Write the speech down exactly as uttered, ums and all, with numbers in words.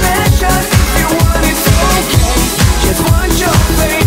pressure. If you want, it's okay. Just want your face.